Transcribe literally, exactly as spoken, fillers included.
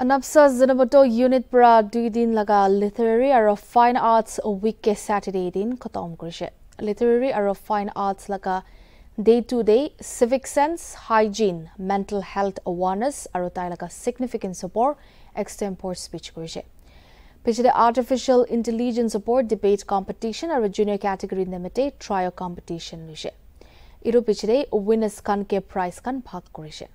ANPSA Zunheboto Unit pra dui din laga literary aro fine arts week ke Saturday din khatam korise. Literary aro fine arts laga day to day civic sense, hygiene, mental health awareness aro tai laga significant support extempore speech korise. Pichide artificial intelligence support debate competition aro junior category nemete trial competition korise. Iru pichide winners kan ke prize kan bhag korise.